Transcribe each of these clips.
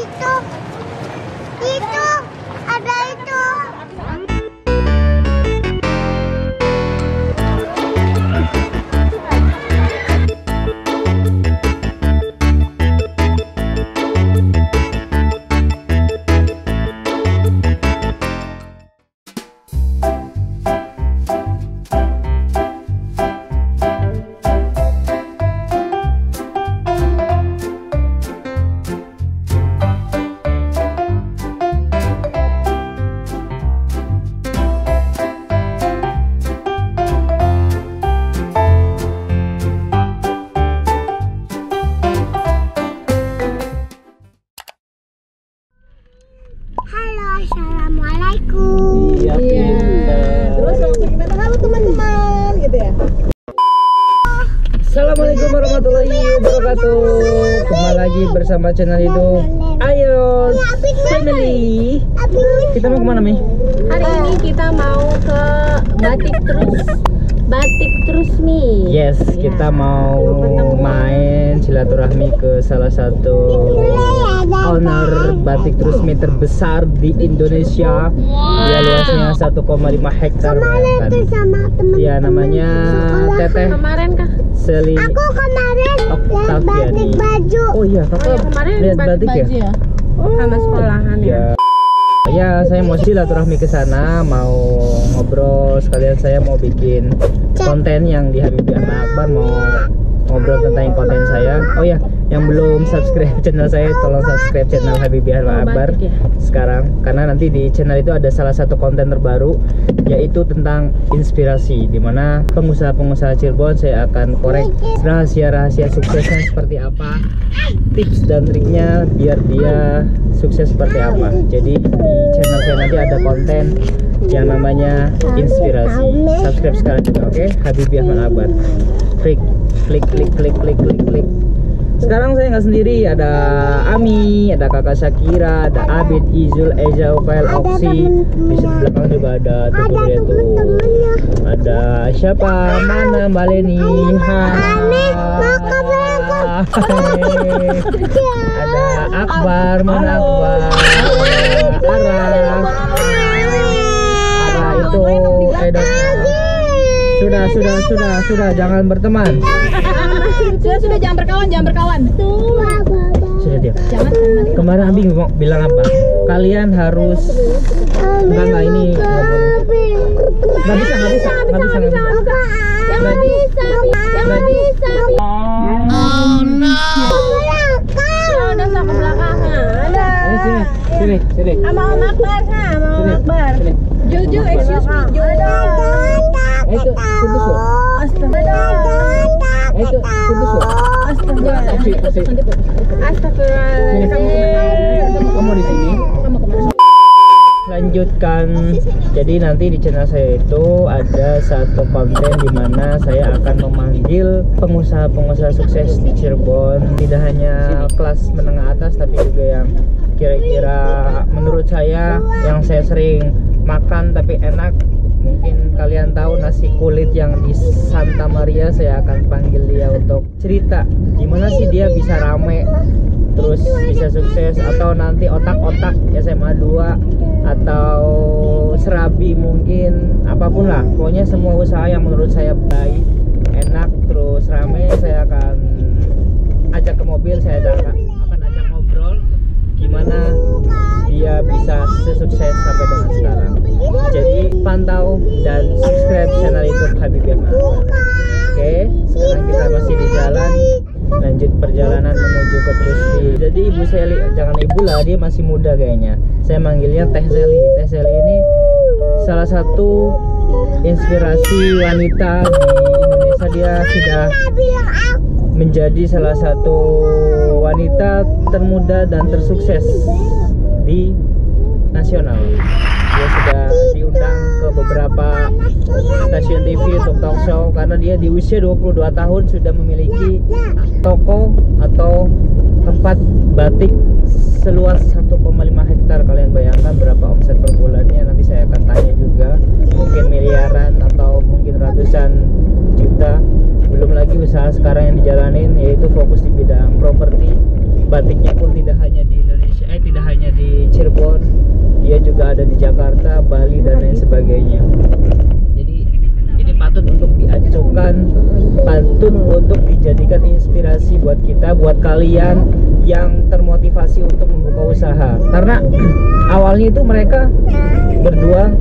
Itu ada itu. Assalamualaikum warahmatullahi wabarakatuh. Kembali lagi bersama channel itu AIUEOS Family. Kita mau kemana, Mi? Hari ini kita mau ke Batik Trusmi. Yes, kita mau main silaturahmi ke salah satu owner Batik Trusmi terbesar di Indonesia. Dia luasnya 1,5 hektar. Iya, namanya Teteh Selly. Aku kemarin lihat batik baju. Oh iya, kakak kemarin lihat batik ya? Sama sekolahan ya. Ya, saya mau silaturahmi ke sana, mau ngobrol sekalian, saya mau bikin konten yang di Habibie Ahmad Akbar, mau ngobrol tentang konten saya. Oh ya, yang belum subscribe channel saya, tolong subscribe channel Habibie Ahmad Akbar sekarang, karena nanti di channel itu ada salah satu konten terbaru yaitu tentang inspirasi, dimana pengusaha-pengusaha Cirebon saya akan korek rahasia-rahasia suksesnya seperti apa, tips dan triknya biar dia sukses seperti apa. Jadi di channel saya nanti ada konten yang namanya inspirasi, subscribe sekarang juga. Oke, Habibie Ahmad Akbar, klik. Sekarang saya nggak sendiri, ada Ami, ada kakak Shakira, ada Abbid, Izul, Ezra, Uqkail, Oxy. Di belakang juga ada teman-temannya. Ada siapa? Mana Mbak Leni? Ada Akbar, mana Akbar? Ada itu Edo. Sudah, jangan berteman. Sudah, jangan berkawan. Sudah diam. Kemarin Abi bilang apa? Kalian harus enggak ini. Enggak bisa. Oh no. Sudah sampai belakangan. Sini. Sama Om Akbar, Jojo, excuse me, Jojo. Kamu di sini. Lanjutkan. Jadi nanti di channel saya itu ada satu konten di mana saya akan memanggil pengusaha-pengusaha sukses di Cirebon, tidak hanya kelas menengah atas tapi juga yang kira-kira menurut saya yang saya sering makan tapi enak. Mungkin kalian tahu nasi kulit yang di Santa Maria, saya akan panggil dia untuk cerita gimana sih dia bisa rame terus bisa sukses, atau nanti otak-otak SMA 2 atau serabi mungkin, apapun lah pokoknya semua usaha yang menurut saya baik, enak, terus rame saya akan ajak ke mobil, saya akan ajak ngobrol gimana dia bisa sesukses sampai dengan sekarang. Jadi pantau dan subscribe channel YouTube Habibie Ahmad. Oke, sekarang kita masih di jalan, lanjut perjalanan menuju ke Trusmi. Jadi Ibu Selly, jangan ibu lah, dia masih muda kayaknya. Saya manggilnya Teh Selly. Teh Selly ini salah satu inspirasi wanita di Indonesia. Dia sudah menjadi salah satu wanita termuda dan tersukses di nasional. Dia sudah diundang ke beberapa stasiun TV untuk talk show karena dia di usia 22 tahun sudah memiliki toko atau tempat batik seluas 1,5 hektar. Kalian bayangkan berapa omset per bulannya, nanti saya akan tanya juga. Mungkin miliaran atau mungkin ratusan juta. Belum lagi usaha sekarang yang dijalanin yaitu fokus di bidang properti. Batiknya pun tidak hanya di Indonesia, Dia juga ada di Jakarta, Bali, dan lain sebagainya. Jadi ini patut untuk diacukan, patut untuk dijadikan inspirasi buat kita, buat kalian yang termotivasi untuk membuka usaha. Karena awalnya itu mereka berdua,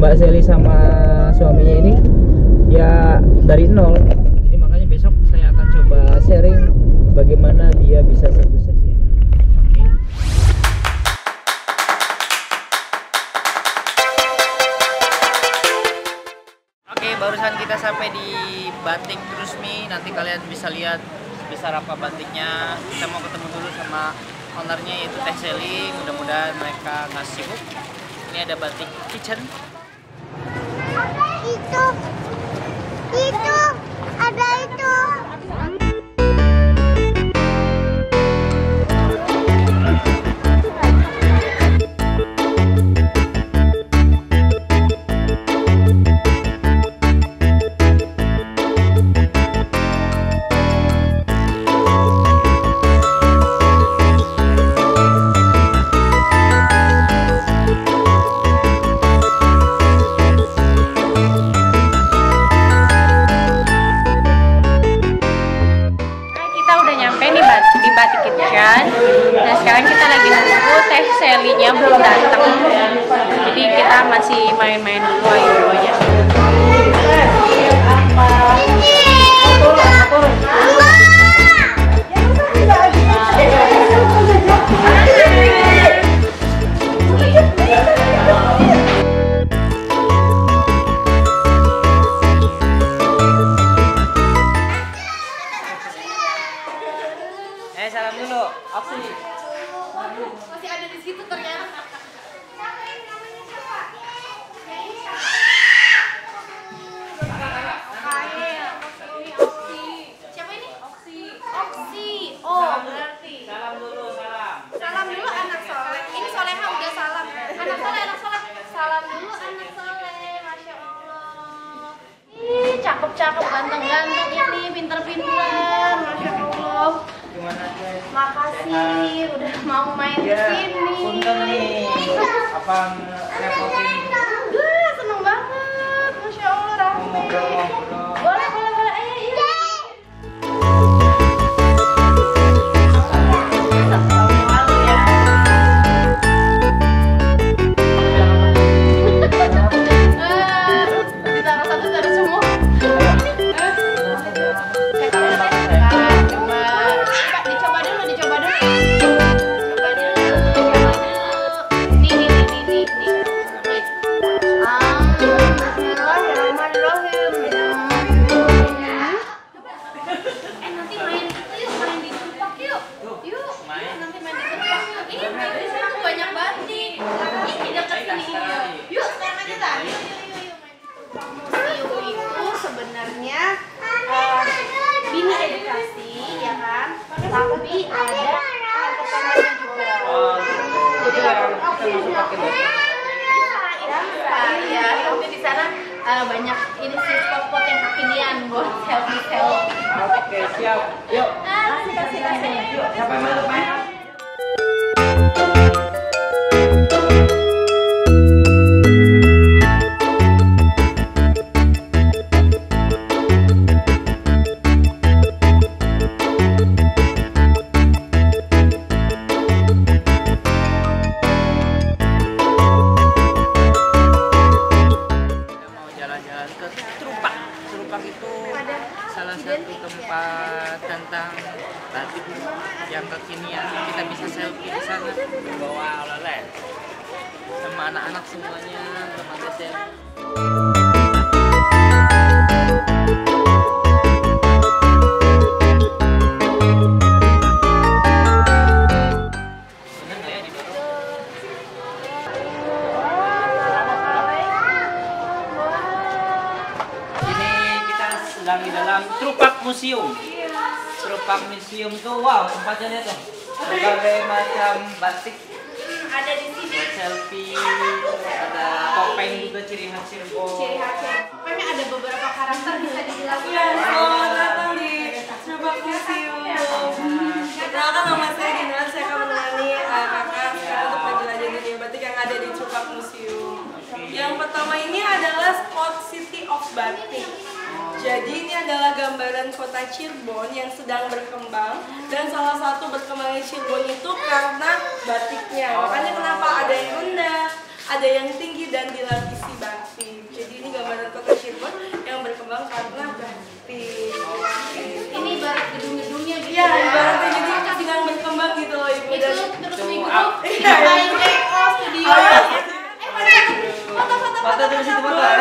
Mbak Selly sama suaminya ini, ya dari nol. Jadi makanya besok saya akan coba sharing bagaimana dia bisa sukses. Barusan kita sampai di Batik Trusmi. Nanti kalian bisa lihat besar apa batiknya. Kita mau ketemu dulu sama ownernya, yaitu Teh Selly. Mudah-mudahan mereka nggak sibuk. Ini ada batik kitchen. Itu ada itu. Nah sekarang kita lagi nunggu Teh Selly-nya belum datang, jadi kita masih main-main dulu AIUEOS-nya. Cakep ganteng ini, pinter masya Allah. Makasih udah mau main kesini. Apa repotin? Wah seneng banget, masya Allah rame. Boleh ayo. Banyak ini sih spot yang kekinian buat selfie. Oke, siap. Yuk. Kasih. Yuk, siapa yang main? Anak-anak semuanya bermanfaat ya. Ini kita sedang di dalam Cepak Museum. Cepak Museum tuh wow, tempatnya tuh berbagai macam batik. Ada di sini selfie, ada topeng juga ciri khas Cirebon. Pokoknya ada beberapa karakter bisa dibilang. Oh, datang di Cepak Museum. Kenalkan nama saya Dina, saya akan menemani kakak untuk menjelajah dunia batik yang ada di Cepak batik. Jadi ini adalah gambaran kota Cirebon yang sedang berkembang, dan salah satu berkembangnya Cirebon itu karena batiknya. Makanya kenapa ada yang rendah, ada yang tinggi, dan dilapisi batik. Jadi ini gambaran kota Cirebon yang berkembang karena batik. Ini ibarat gedung-gedungnya gitu ya? Iya, ibaratnya jadi sedang berkembang gitu loh Ibu. Itu terus minggu AIUEOS Studio. Foto-foto